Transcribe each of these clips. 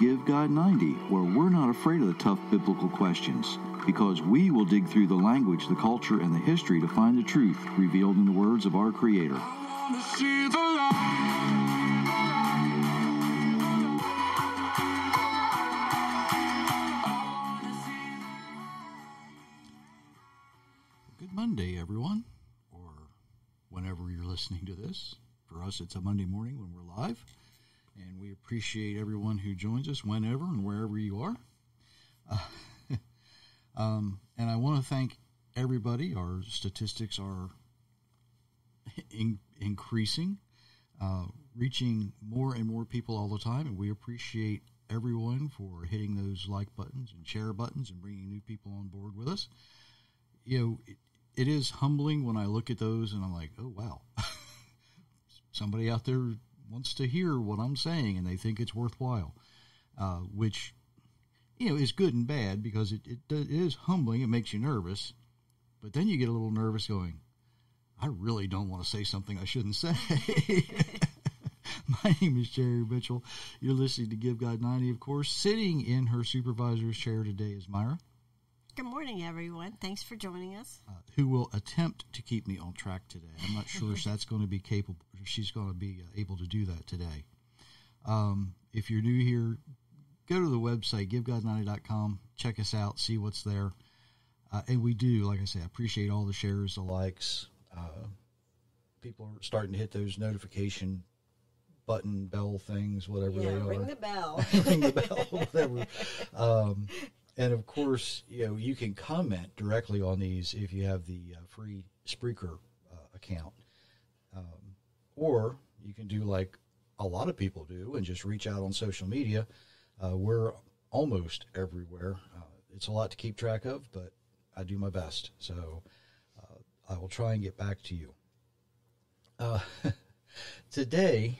Give God 90, where we're not afraid of the tough biblical questions, because we will dig through the language, the culture, and the history to find the truth revealed in the words of our Creator. I want to see the light. Monday, everyone, or whenever you're listening to this. For us, it's a Monday morning when we're live, and we appreciate everyone who joins us whenever and wherever you are. And I want to thank everybody. Our statistics are increasing, reaching more and more people all the time, and we appreciate everyone for hitting those like buttons and share buttons and bringing new people on board with us. You know, it is humbling when I look at those and I'm like, oh, wow, somebody out there wants to hear what I'm saying and they think it's worthwhile, which, you know, is good and bad because it is humbling. It makes you nervous, but then you get a little nervous going, I really don't want to say something I shouldn't say. My name is Jerry Mitchell. You're listening to Give God 90, of course. Sitting in her supervisor's chair today is Myra. Good morning, everyone. Thanks for joining us. Who will attempt to keep me on track today. I'm not sure if that's going to be capable. She's going to be able to do that today. If you're new here, go to the website, givegod90.com. Check us out. See what's there. And we do, like I say, appreciate all the shares, the likes. People are starting to hit those notification button, bell things, whatever they are. Ring the bell. Ring the bell, whatever. And, of course, you know, you can comment directly on these if you have the free Spreaker account. Or you can do like a lot of people do and just reach out on social media. We're almost everywhere. It's a lot to keep track of, but I do my best. So I will try and get back to you. Today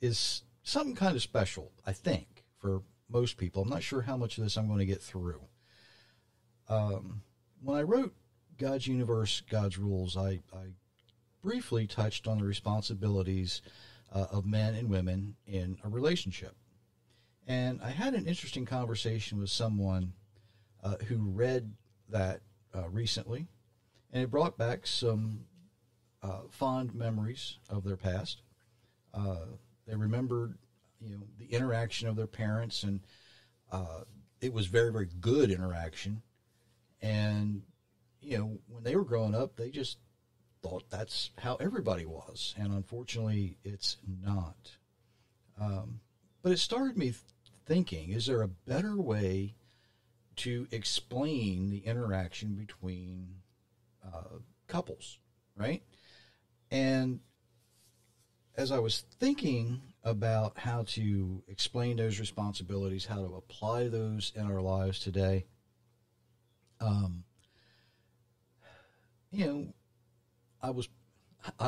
is something kind of special, I think, for most people. I'm not sure how much of this I'm going to get through. When I wrote God's Universe, God's Rules, I briefly touched on the responsibilities of men and women in a relationship. And I had an interesting conversation with someone who read that recently, and it brought back some fond memories of their past. They remembered, you know, the interaction of their parents, and it was very, very good interaction. And, you know, when they were growing up, they just thought that's how everybody was. And unfortunately, it's not. But it started me thinking, is there a better way to explain the interaction between couples, right? And as I was thinking about how to explain those responsibilities, how to apply those in our lives today, you know, I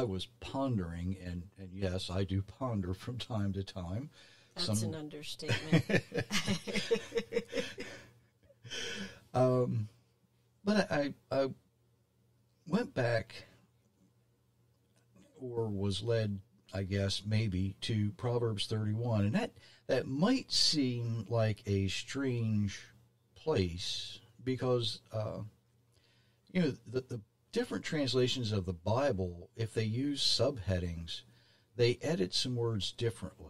was pondering, and yes, I do ponder from time to time. That's an understatement. But I went back, or was led, I guess, maybe, to Proverbs 31. And that might seem like a strange place because, you know, the different translations of the Bible, if they use subheadings, they edit some words differently.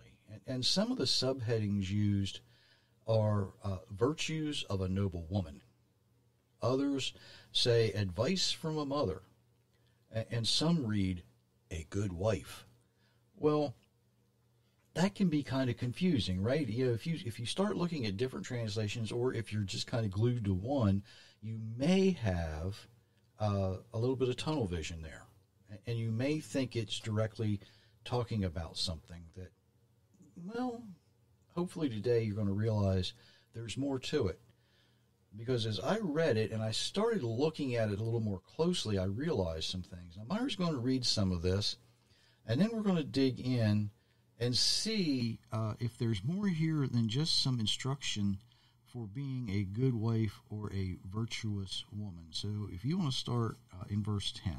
And some of the subheadings used are virtues of a noble woman. Others say advice from a mother. And some read a good wife. Well, that can be kind of confusing, right? You know, if you start looking at different translations, or if you're just kind of glued to one, you may have a little bit of tunnel vision there, and you may think it's directly talking about something that, well, hopefully today you're going to realize there's more to it. Because as I read it and I started looking at it a little more closely, I realized some things. Now, Myra's going to read some of this. And then we're going to dig in and see if there's more here than just some instruction for being a good wife or a virtuous woman. So if you want to start in verse 10.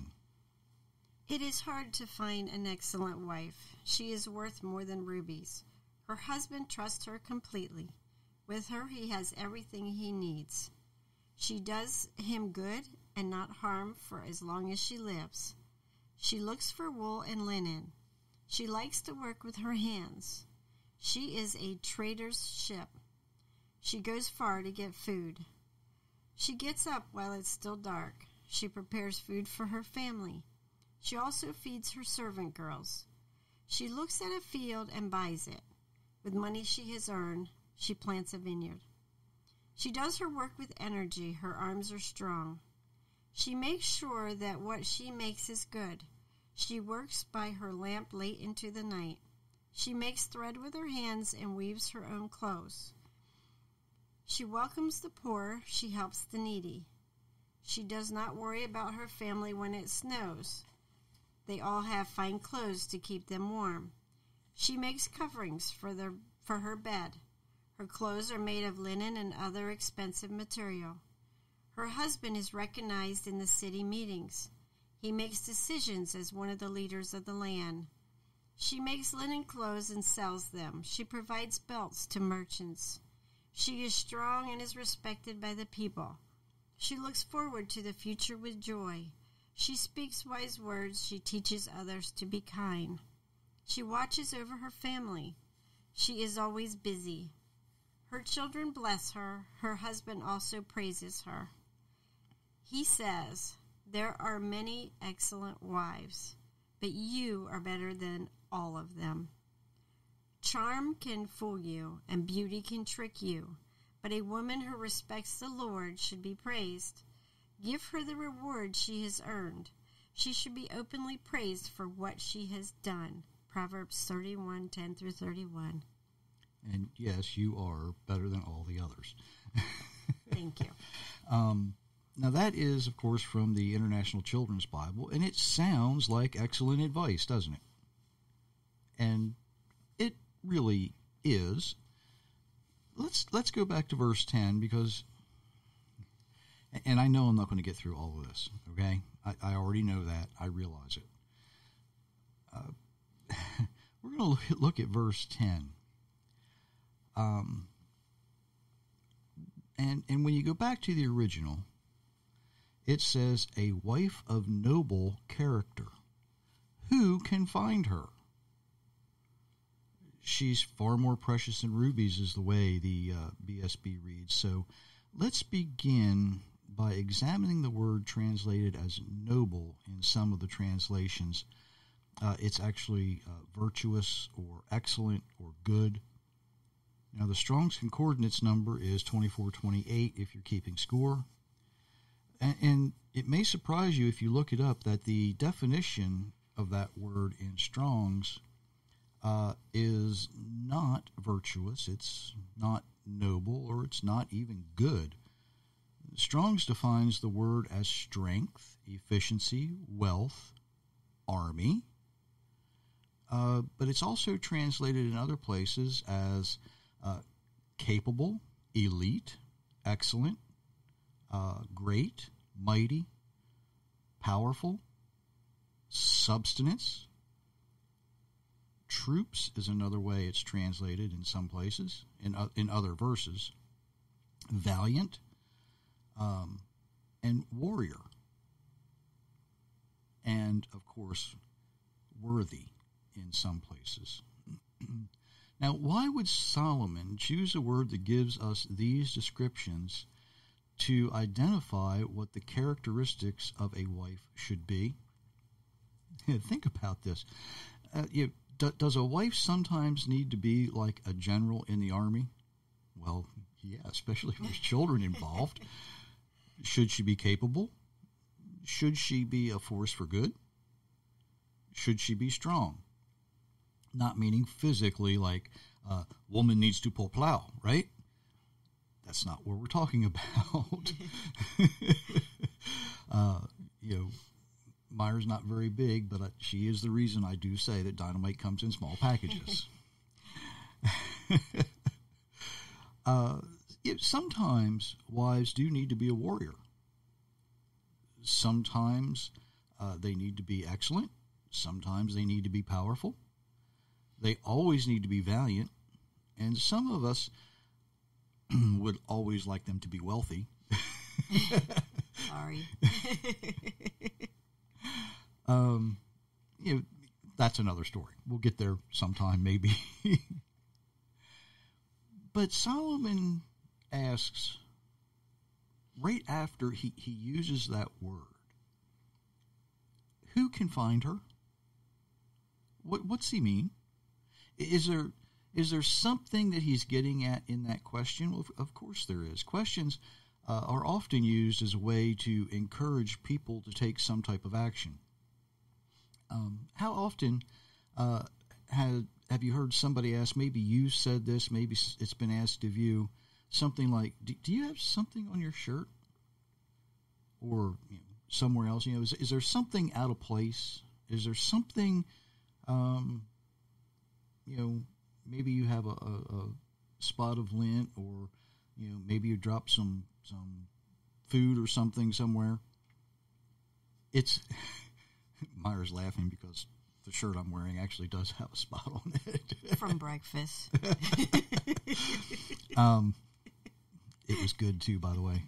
It is hard to find an excellent wife. She is worth more than rubies. Her husband trusts her completely. With her, he has everything he needs. She does him good and not harm for as long as she lives. She looks for wool and linen. She likes to work with her hands. She is a trader's ship. She goes far to get food. She gets up while it's still dark. She prepares food for her family. She also feeds her servant girls. She looks at a field and buys it. With money she has earned, she plants a vineyard. She does her work with energy. Her arms are strong. She makes sure that what she makes is good. She works by her lamp late into the night. She makes thread with her hands and weaves her own clothes. She welcomes the poor. She helps the needy. She does not worry about her family when it snows. They all have fine clothes to keep them warm. She makes coverings for her bed. Her clothes are made of linen and other expensive material. Her husband is recognized in the city meetings. He makes decisions as one of the leaders of the land. She makes linen clothes and sells them. She provides belts to merchants. She is strong and is respected by the people. She looks forward to the future with joy. She speaks wise words. She teaches others to be kind. She watches over her family. She is always busy. Her children bless her. Her husband also praises her. He says, "There are many excellent wives, but you are better than all of them." Charm can fool you, and beauty can trick you, but a woman who respects the Lord should be praised. Give her the reward she has earned. She should be openly praised for what she has done. Proverbs 31, 10 through 31. And yes, you are better than all the others. Thank you. Now that is, of course, from the International Children's Bible, and it sounds like excellent advice, doesn't it? And it really is. Let's go back to verse 10 because... And I know I'm not going to get through all of this, okay? I already know that. I realize it. We're going to look at verse 10. And when you go back to the original, it says, "A wife of noble character. Who can find her? She's far more precious than rubies," is the way the BSB reads. So let's begin by examining the word translated as noble in some of the translations. It's actually virtuous or excellent or good. Now, the Strong's Concordance number is 2428 if you're keeping score. And it may surprise you if you look it up that the definition of that word in Strong's is not virtuous, it's not noble, or it's not even good. Strong's defines the word as strength, efficiency, wealth, army, but it's also translated in other places as capable, elite, excellent, great, mighty, powerful, substance. Troops is another way it's translated in some places, in other verses. Valiant, and warrior. And, of course, worthy in some places. Now, why would Solomon choose a word that gives us these descriptions to identify what the characteristics of a wife should be? Think about this. Does a wife sometimes need to be like a general in the army? Well, yeah, especially if there's children involved. Should she be capable? Should she be a force for good? Should she be strong? Not meaning physically like woman needs to pull plow, right? That's not what we're talking about. Myra's not very big, but she is the reason I do say that dynamite comes in small packages. Sometimes wives do need to be a warrior. Sometimes they need to be excellent. Sometimes they need to be powerful. They always need to be valiant. And some of us would always like them to be wealthy. Sorry. You know, that's another story. We'll get there sometime, maybe. But Solomon asks, right after he uses that word, who can find her? What's he mean? Is there something that he's getting at in that question? Well, of course there is. Questions are often used as a way to encourage people to take some type of action. How often have you heard somebody ask, maybe you said this, maybe it's been asked of you, something like, do you have something on your shirt? Or somewhere else, is there something out of place? Is there something, maybe you have a spot of lint, or maybe you drop some food or something somewhere. It's Myra's laughing because the shirt I'm wearing actually does have a spot on it from breakfast. It was good too, by the way.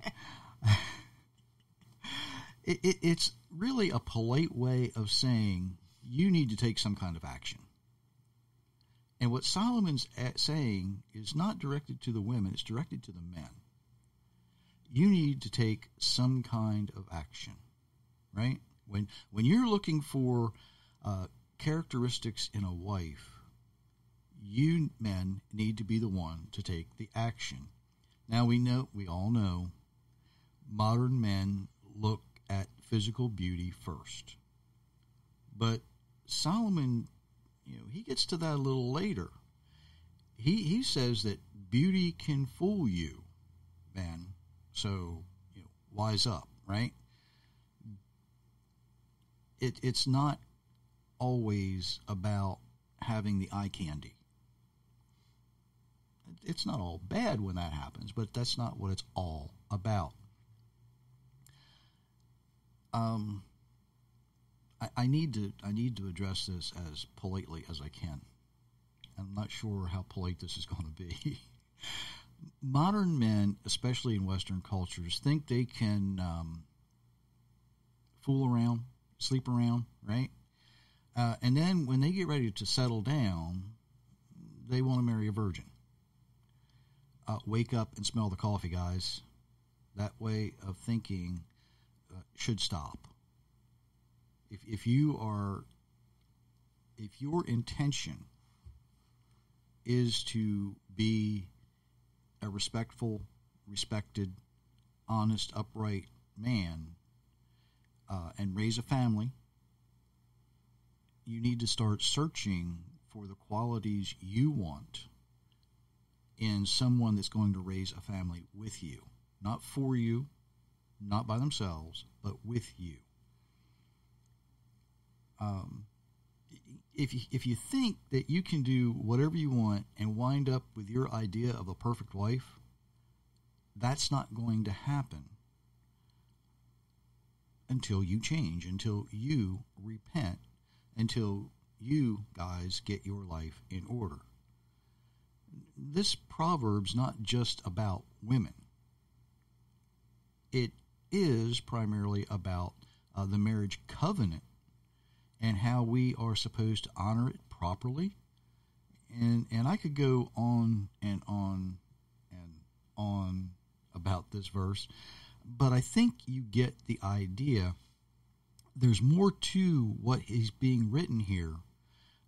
It's really a polite way of saying you need to take some kind of action. And what Solomon's saying is not directed to the women, it's directed to the men. You need to take some kind of action, right? When you're looking for characteristics in a wife, you men need to be the one to take the action. Now we all know, modern men look at physical beauty first. But Solomon, he gets to that a little later. He says that beauty can fool you, man. So, wise up, right? It's not always about having the eye candy. It's not all bad when that happens, but that's not what it's all about. I need to address this as politely as I can. I'm not sure how polite this is going to be. Modern men, especially in Western cultures, think they can fool around, sleep around, right? And then when they get ready to settle down, they want to marry a virgin. Wake up and smell the coffee, guys. That way of thinking should stop. If your intention is to be a respectful, respected, honest, upright man, and raise a family, you need to start searching for the qualities you want in someone that's going to raise a family with you, not for you, not by themselves, but with you. If you think that you can do whatever you want and wind up with your idea of a perfect wife, that's not going to happen until you change, until you repent, until you guys get your life in order. This proverb's not just about women. It is primarily about the marriage covenant and how we are supposed to honor it properly. And I could go on and on and on about this verse, but I think you get the idea. There's more to what is being written here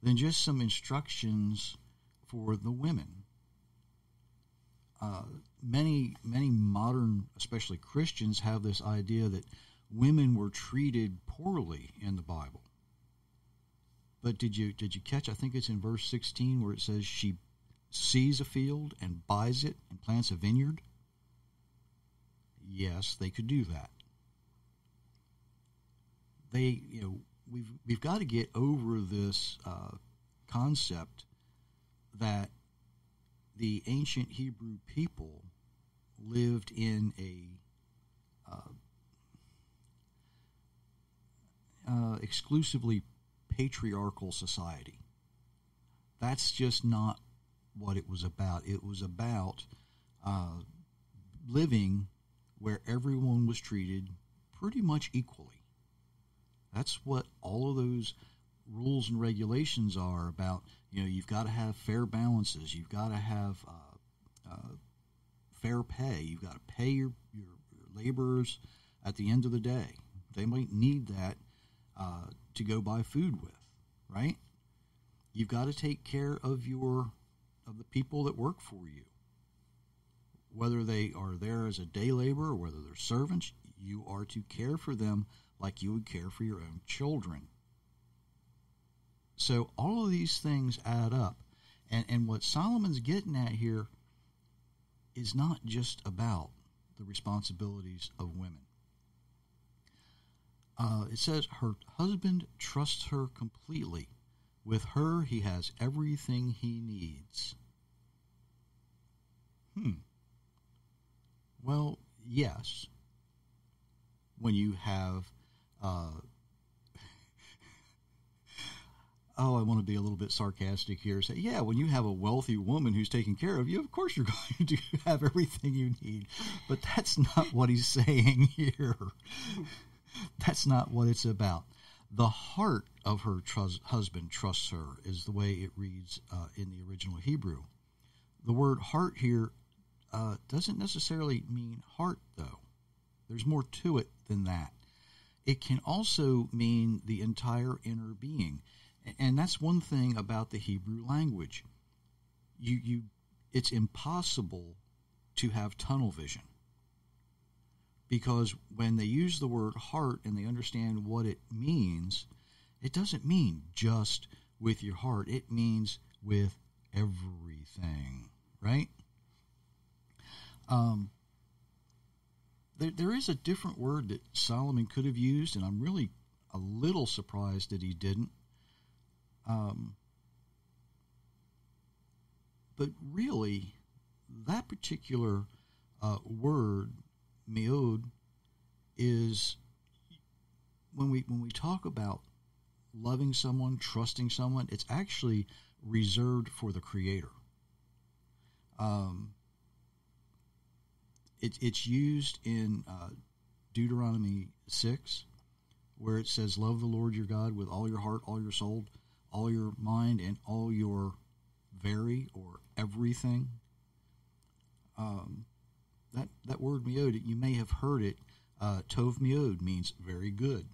than just some instructions for the women. Many modern, especially Christians, have this idea that women were treated poorly in the Bible. But did you catch, I think it's in verse 16 where it says she sees a field and buys it and plants a vineyard? Yes, they could do that. They, we've got to get over this concept that the ancient Hebrew people lived in a exclusively patriarchal society. That's just not what it was about. It was about living where everyone was treated pretty much equally. That's what all of those rules and regulations are about. You know, you've got to have fair balances. You've got to have fair pay. You've got to pay your laborers at the end of the day. They might need that to go buy food with, right? You've got to take care of the people that work for you. Whether they are there as a day laborer or whether they're servants, you are to care for them like you would care for your own children. So all of these things add up. And what Solomon's getting at here is not just about the responsibilities of women. It says, her husband trusts her completely. With her, he has everything he needs. Well, yes. When you have... I want to be a little bit sarcastic here. Say, yeah, when you have a wealthy woman who's taking care of you, of course you're going to have everything you need. But that's not what he's saying here. That's not what it's about. The heart of her husband trusts her is the way it reads in the original Hebrew. The word heart here doesn't necessarily mean heart, though. There's more to it than that. It can also mean the entire inner being. And that's one thing about the Hebrew language. It's impossible to have tunnel vision, because when they use the word heart and they understand what it means, it doesn't mean just with your heart. It means with everything, right? There is a different word that Solomon could have used, and I'm really a little surprised that he didn't. But really, that particular word, meod, is when we talk about loving someone, trusting someone, it's actually reserved for the Creator. It's used in Deuteronomy 6, where it says, "Love the Lord your God with all your heart, all your soul, all your mind, and all your very or everything." That word meod, you may have heard it. Tov meod means very good.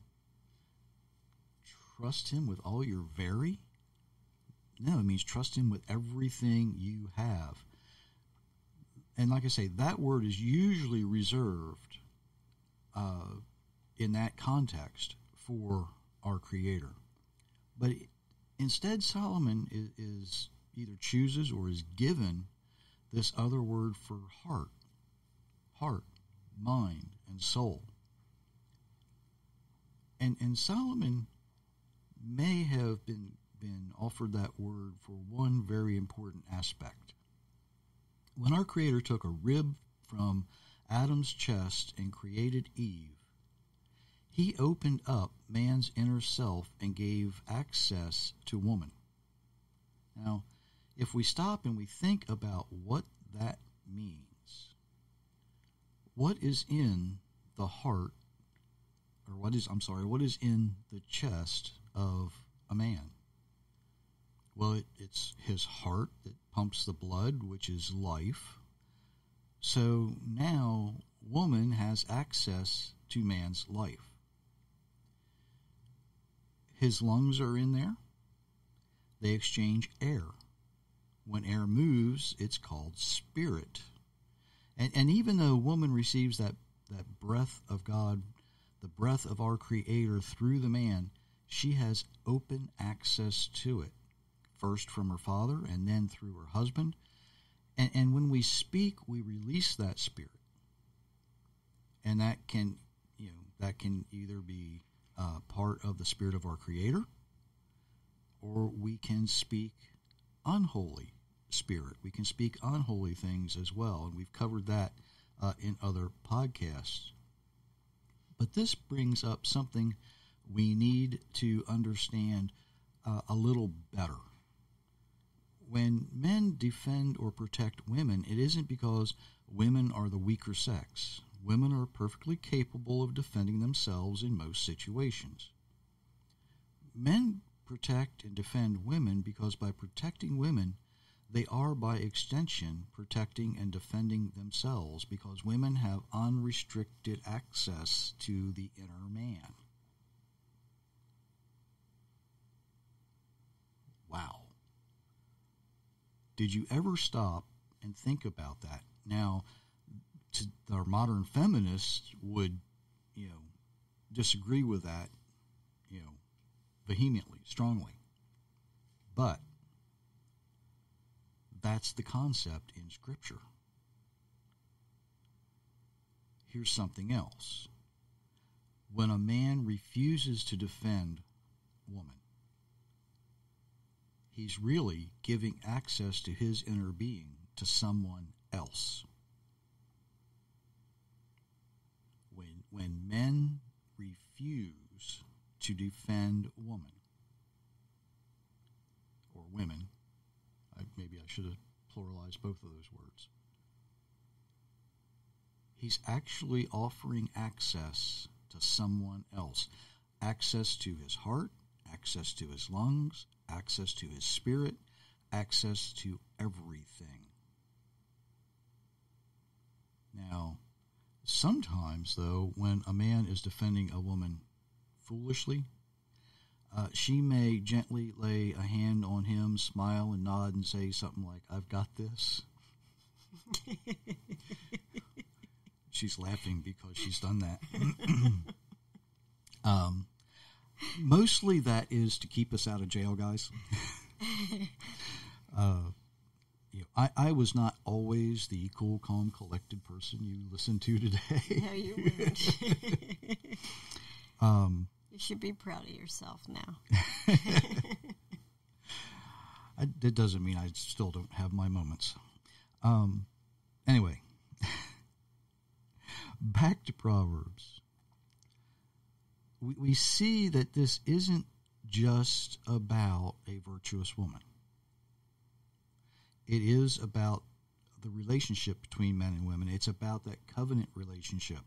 Trust him with all your very? No, it means trust him with everything you have. And like I say, that word is usually reserved in that context for our Creator. But instead, Solomon is either chooses or is given this other word for heart, mind, and soul. And Solomon may have been offered that word for one very important aspect. When our Creator took a rib from Adam's chest and created Eve, he opened up man's inner self and gave access to woman. Now, if we stop and we think about what that means, what is in the heart, or what is in the chest of a man? Well, it's his heart that pumps the blood, which is life. So now woman has access to man's life. His lungs are in there. They exchange air. When air moves, it's called spirit. And even though woman receives that breath of God, the breath of our Creator through the man, she has open access to it, first from her father and then through her husband. And when we speak, we release that spirit. And that can either be part of the spirit of our Creator, or we can speak unholy spirit. We can speak unholy things as well, and we've covered that in other podcasts. But this brings up something we need to understand a little better. when men defend or protect women, it isn't because women are the weaker sex. Women are perfectly capable of defending themselves in most situations. Men protect and defend women because by protecting women, they are by extension protecting and defending themselves, because women have unrestricted access to the inner man. Wow. Did you ever stop and think about that? Now, our modern feminists would, disagree with that, vehemently, strongly. But that's the concept in Scripture. Here's something else. When a man refuses to defend woman, he's really giving access to his inner being to someone else. When men refuse to defend woman, or women, maybe I should have pluralized both of those words, he's actually offering access to someone else, access to his heart, access to his lungs, access to his spirit, access to everything. Now, sometimes, though, when a man is defending a woman foolishly, she may gently lay a hand on him, smile and nod and say something like, "I've got this." She's laughing because she's done that. Mostly that is to keep us out of jail, guys. I was not always the cool, calm, collected person you listen to today. No, you weren't. You should be proud of yourself now. That doesn't mean I still don't have my moments. Anyway, back to Proverbs. We see that this isn't just about a virtuous woman. It is about the relationship between men and women. It's about that covenant relationship.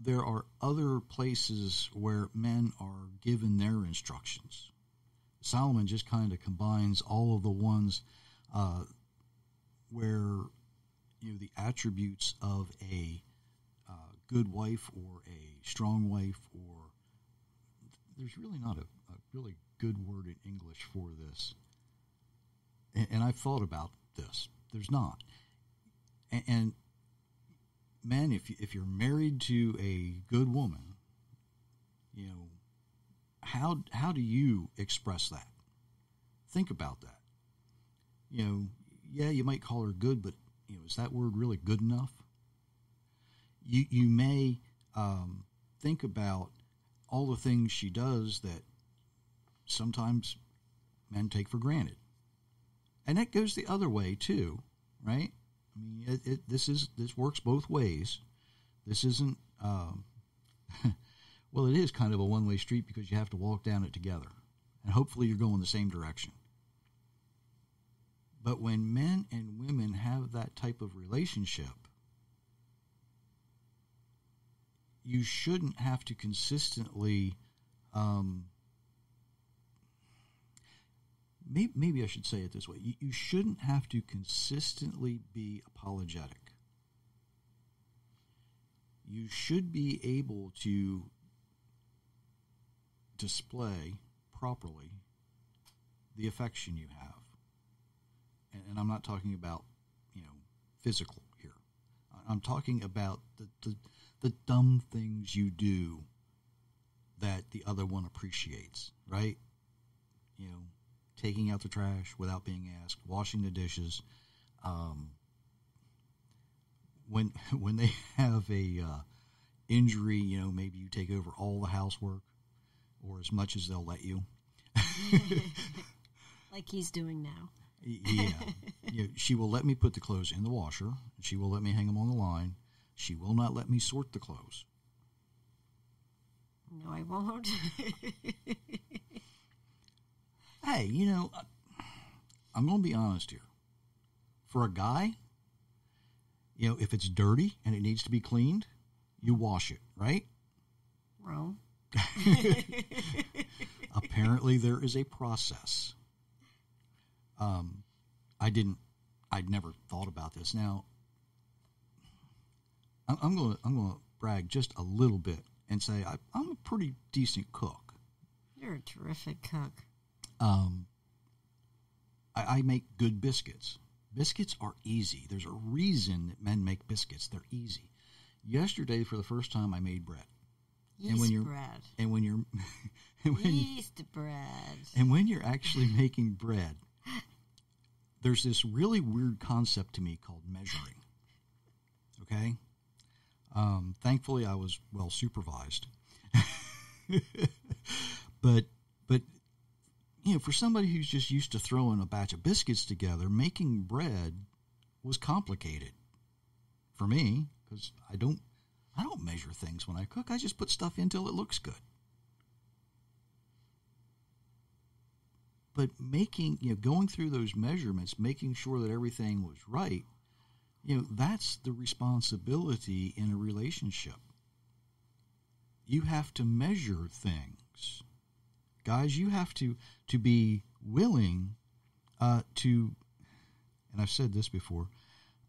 There are other places where men are given their instructions. Solomon just kind of combines all of the ones where the attributes of a good wife or a strong wife, or there's really not a really good word in English for this. And I've thought about this. There's not. And men, if you're married to a good woman, how do you express that? Think about that. You might call her good, but is that word really good enough? You may think about all the things she does that sometimes men take for granted. And that goes the other way too, right? I mean, this works both ways. This isn't, well, it is kind of a one-way street, because you have to walk down it together. And hopefully you're going the same direction. But when men and women have that type of relationship, you shouldn't have to consistently, maybe I should say it this way. You shouldn't have to consistently be apologetic. You should be able to display properly the affection you have. And I'm not talking about, physical here. I'm talking about the dumb things you do that the other one appreciates, right? Taking out the trash without being asked, washing the dishes. When they have a injury, maybe you take over all the housework, or as much as they'll let you. Like he's doing now. Yeah. She will let me put the clothes in the washer. She will let me hang them on the line. She will not let me sort the clothes. No, I won't. hey, you know, I'm going to be honest here. For a guy, you know, if it's dirty and it needs to be cleaned, you wash it, right? Wrong. Apparently there is a process. I'd never thought about this. Now, I'm going to brag just a little bit and say I'm a pretty decent cook. You're a terrific cook. I make good biscuits. Biscuits are easy. There's a reason that men make biscuits. They're easy. Yesterday, for the first time, I made bread. And when you're actually making bread, there's this really weird concept to me called measuring. Okay? Thankfully, I was well supervised. But you know, for somebody who's just used to throwing a batch of biscuits together, making bread was complicated for me because I don't measure things when I cook. I just put stuff in till it looks good. But making, you know, going through those measurements, making sure that everything was right, you know, that's the responsibility in a relationship. You have to measure things. Guys, you have to be willing to, and I've said this before,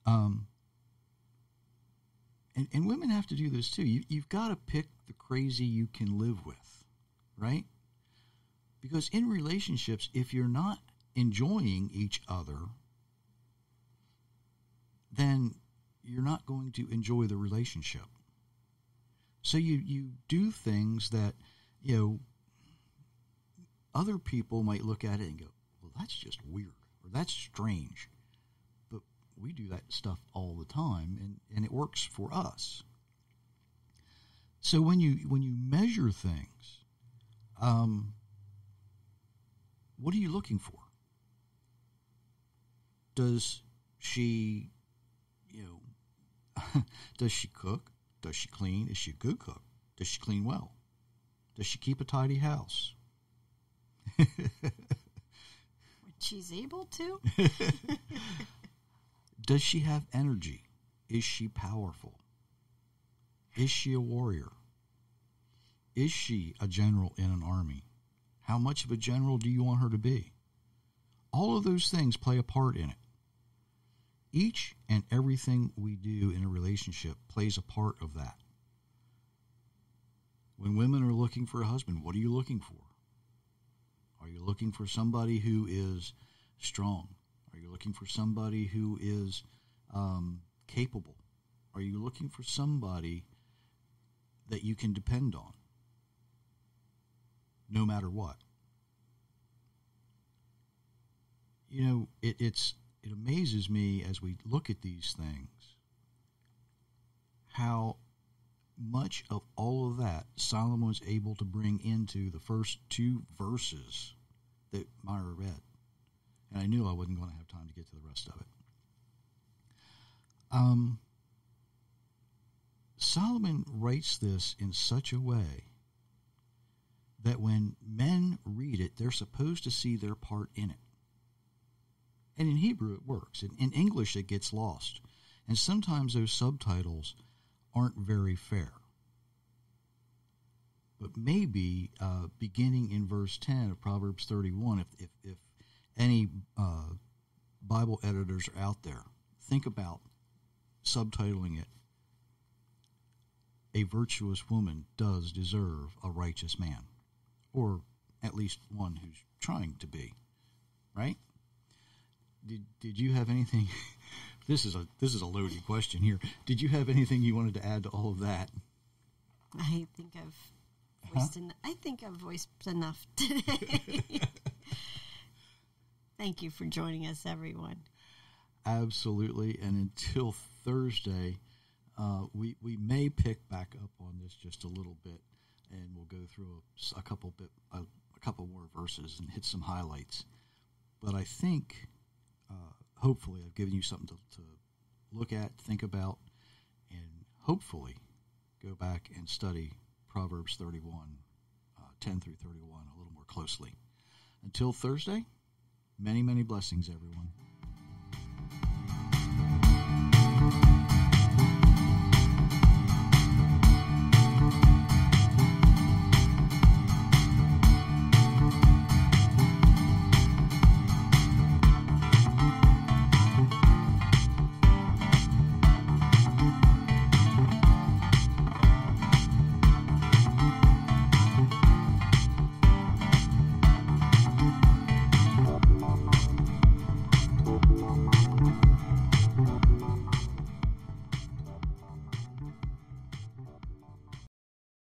and women have to do this too. You've got to pick the crazy you can live with, right? Because in relationships, if you're not enjoying each other, then you're not going to enjoy the relationship. So you do things that, you know, other people might look at it and go, well, that's just weird or that's strange. We do that stuff all the time, and it works for us. So when you measure things, what are you looking for? Does she, you know, does she cook? Does she clean? Is she a good cook? Does she clean well? Does she keep a tidy house? When she's able to. Does she have energy? Is she powerful? Is she a warrior? Is she a general in an army? How much of a general do you want her to be? All of those things play a part in it. Each and everything we do in a relationship plays a part of that. When women are looking for a husband, what are you looking for? Are you looking for somebody who is strong? Are you looking for somebody who is capable? Are you looking for somebody that you can depend on, no matter what? You know, it amazes me as we look at these things how much of all of that Solomon was able to bring into the first two verses that Myra read. And I knew I wasn't going to have time to get to the rest of it. Solomon writes this in such a way that when men read it, they're supposed to see their part in it. And in Hebrew it works. In English it gets lost. And sometimes those subtitles aren't very fair. But maybe beginning in verse 10 of Proverbs 31, if any Bible editors are out there, think about subtitling it, "A Virtuous Woman Does Deserve a Righteous Man," or at least one who's trying to be, right? Did you have anything? This is a loaded question here. Did you have anything you wanted to add to all of that? I think I've voiced enough today. Thank you for joining us, everyone. Absolutely. And until Thursday, we may pick back up on this just a little bit, and we'll go through a couple more verses and hit some highlights. But I think, hopefully, I've given you something to look at, think about, and hopefully go back and study Proverbs 31, 10 through 31 a little more closely. Until Thursday, many, many blessings, everyone.